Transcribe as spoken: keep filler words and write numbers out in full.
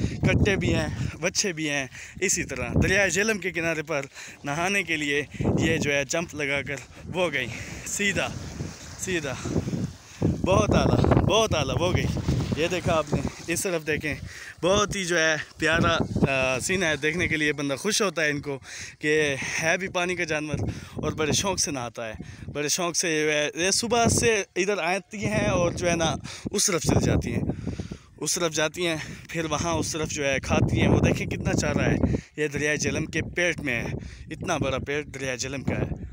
कट्टे भी हैं, बच्चे भी हैं। इसी तरह दरियाए झेलम के किनारे पर नहाने के लिए ये जो है जंप लगाकर वो गई, सीधा सीधा बहुत आला बहुत आला वो गई। ये देखा आपने, इस तरफ देखें, बहुत ही जो है प्यारा आ, सीन है। देखने के लिए बंदा खुश होता है इनको कि है भी पानी का जानवर और बड़े शौक़ से नहाता है, बड़े शौक़ से जो है सुबह से इधर आती हैं और जो है ना उस तरफ चली जाती हैं, उस तरफ जाती हैं, फिर वहाँ उस तरफ जो है खाती हैं। वो देखें कितना चारा है, ये दरियाए झेलम के पेट में है, इतना बड़ा पेट दरियाए झेलम का है।